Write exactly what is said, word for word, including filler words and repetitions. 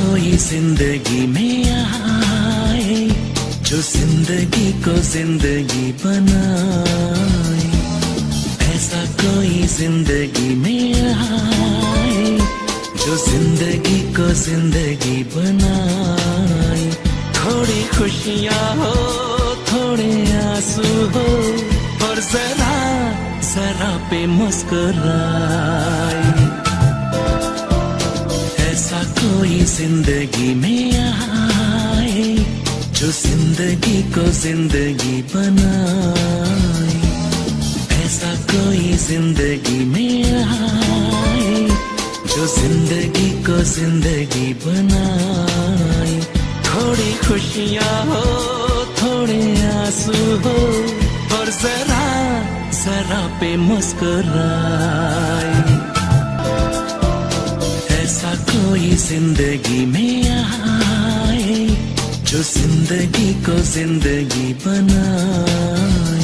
कोई जिंदगी में आए, जो जिंदगी को जिंदगी बनाए, ऐसा कोई जिंदगी में आए, जो जिंदगी को जिंदगी बनाए। थोड़ी खुशियाँ हो, थोड़े आंसू हो, और जरा जरा पे मुस्कुराए। ऐसा कोई जिंदगी में आए, जो जिंदगी को जिंदगी बनाए, ऐसा कोई जिंदगी में आए, जो जिंदगी को जिंदगी बनाए। थोड़ी खुशियाँ हो, थोड़े आंसू हो, और जरा जरा पे मुस्कुराए। ऐसा कोई जिंदगी में आए, जो जिंदगी को जिंदगी बनाए।